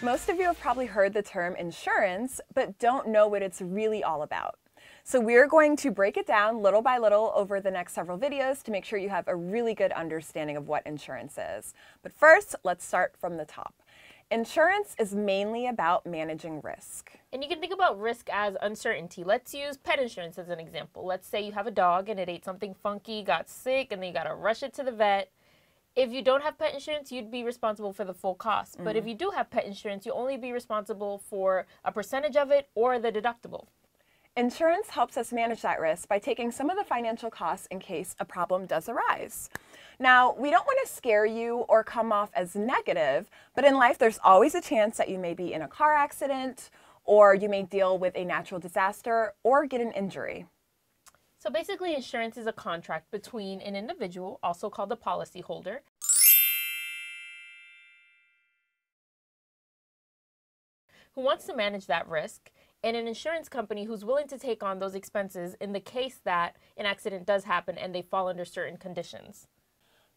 Most of you have probably heard the term insurance, but don't know what it's really all about. So we're going to break it down little by little over the next several videos to make sure you have a really good understanding of what insurance is. But first, let's start from the top. Insurance is mainly about managing risk. And you can think about risk as uncertainty. Let's use pet insurance as an example. Let's say you have a dog and it ate something funky, got sick, and then you got to rush it to the vet. If you don't have pet insurance, you'd be responsible for the full cost. But if you do have pet insurance, you'll only be responsible for a percentage of it or the deductible. Insurance helps us manage that risk by taking some of the financial costs in case a problem does arise. Now, we don't want to scare you or come off as negative, but in life there's always a chance that you may be in a car accident, or you may deal with a natural disaster, or get an injury. So basically, insurance is a contract between an individual, also called the policyholder, who wants to manage that risk, and an insurance company who's willing to take on those expenses in the case that an accident does happen and they fall under certain conditions.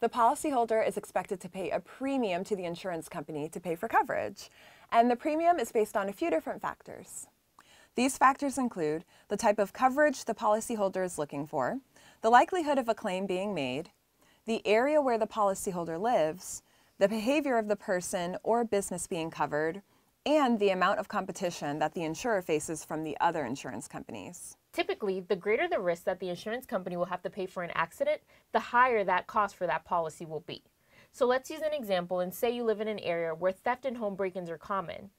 The policyholder is expected to pay a premium to the insurance company to pay for coverage, and the premium is based on a few different factors. These factors include the type of coverage the policyholder is looking for, the likelihood of a claim being made, the area where the policyholder lives, the behavior of the person or business being covered, and the amount of competition that the insurer faces from the other insurance companies. Typically, the greater the risk that the insurance company will have to pay for an accident, the higher that cost for that policy will be. So let's use an example and say you live in an area where theft and home break-ins are common.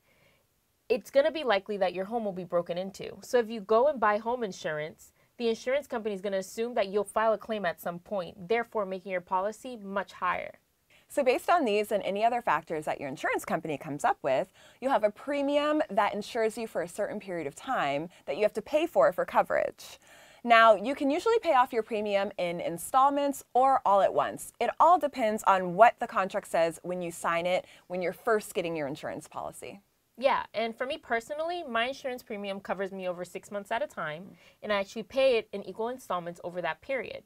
It's going to be likely that your home will be broken into. So if you go and buy home insurance, the insurance company is going to assume that you'll file a claim at some point, therefore making your policy much higher. So based on these and any other factors that your insurance company comes up with, you'll have a premium that insures you for a certain period of time that you have to pay for coverage. Now, you can usually pay off your premium in installments or all at once. It all depends on what the contract says when you sign it, when you're first getting your insurance policy. Yeah, and for me personally, my insurance premium covers me over 6 months at a time, and I actually pay it in equal installments over that period.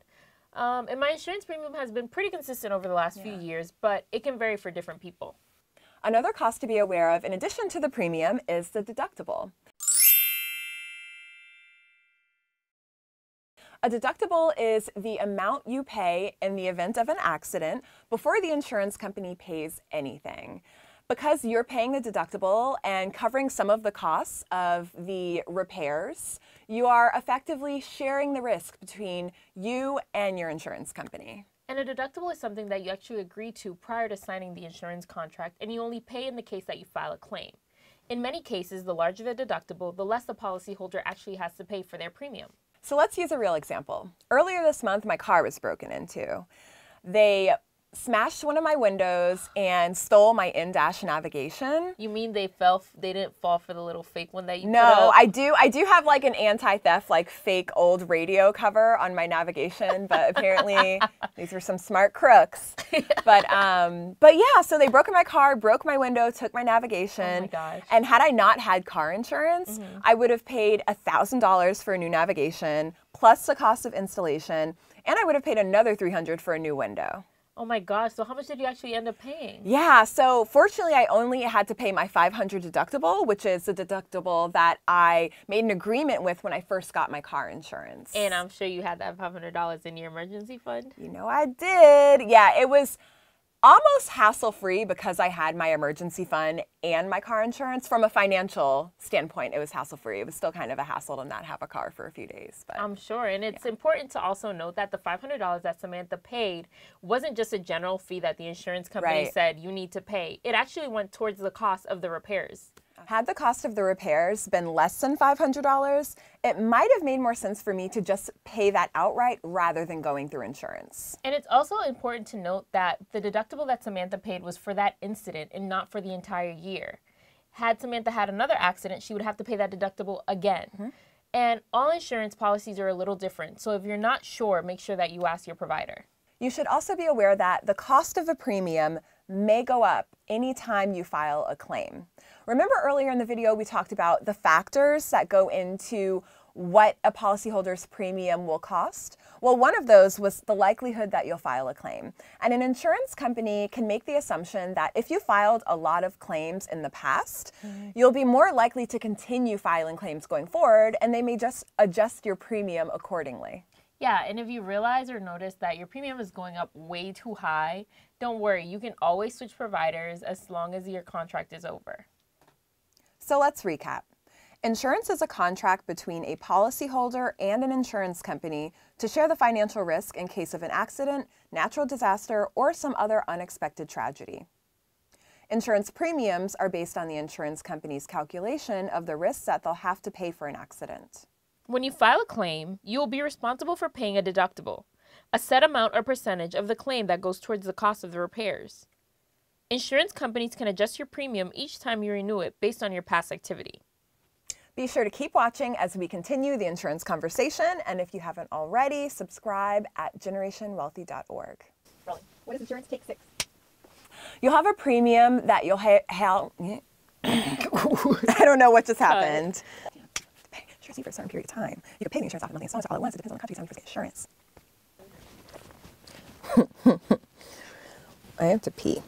And my insurance premium has been pretty consistent over the last few years, but it can vary for different people. Another cost to be aware of in addition to the premium is the deductible. A deductible is the amount you pay in the event of an accident before the insurance company pays anything. Because you're paying the deductible and covering some of the costs of the repairs, you are effectively sharing the risk between you and your insurance company. And a deductible is something that you actually agree to prior to signing the insurance contract, and you only pay in the case that you file a claim. In many cases, the larger the deductible, the less the policyholder actually has to pay for their premium. So let's use a real example. Earlier this month, my car was broken into. They smashed one of my windows and stole my in-dash navigation. You mean they didn't fall for the little fake one that you put up? No, I do have like an anti-theft, like fake old radio cover on my navigation, but apparently these were some smart crooks. But yeah, so they broke in my car, broke my window, took my navigation. Oh my gosh. And had I not had car insurance, I would have paid $1,000 for a new navigation plus the cost of installation, and I would have paid another $300 for a new window. Oh my gosh, so how much did you actually end up paying? Yeah, so fortunately I only had to pay my $500 deductible, which is the deductible that I made an agreement with when I first got my car insurance. And I'm sure you had that $500 in your emergency fund. You know I did. Yeah, it was almost hassle-free because I had my emergency fund and my car insurance. From a financial standpoint, it was hassle-free. It was still kind of a hassle to not have a car for a few days. But I'm sure. And it's important to also note that the $500 that Samantha paid wasn't just a general fee that the insurance company said you need to pay. It actually went towards the cost of the repairs. Had the cost of the repairs been less than $500, it might have made more sense for me to just pay that outright rather than going through insurance. And it's also important to note that the deductible that Samantha paid was for that incident and not for the entire year. Had Samantha had another accident, she would have to pay that deductible again. And all insurance policies are a little different, so if you're not sure, make sure that you ask your provider. You should also be aware that the cost of a premium may go up anytime you file a claim. Remember earlier in the video we talked about the factors that go into what a policyholder's premium will cost? Well, one of those was the likelihood that you'll file a claim. And an insurance company can make the assumption that if you filed a lot of claims in the past, you'll be more likely to continue filing claims going forward, and they may just adjust your premium accordingly. Yeah, and if you realize or notice that your premium is going up way too high, don't worry, you can always switch providers as long as your contract is over. So let's recap. Insurance is a contract between a policyholder and an insurance company to share the financial risk in case of an accident, natural disaster, or some other unexpected tragedy. Insurance premiums are based on the insurance company's calculation of the risks that they'll have to pay for an accident. When you file a claim, you will be responsible for paying a deductible, a set amount or percentage of the claim that goes towards the cost of the repairs. Insurance companies can adjust your premium each time you renew it based on your past activity. Be sure to keep watching as we continue the insurance conversation. And if you haven't already, subscribe at generationwealthy.org. Really? What is insurance? Take 6. You'll have a premium that you'll I don't know what just happened. You have to pay insurance for a certain period of time. You can pay the insurance off in monthly installments all at once. It depends on the country. It's time for insurance. I have to pee.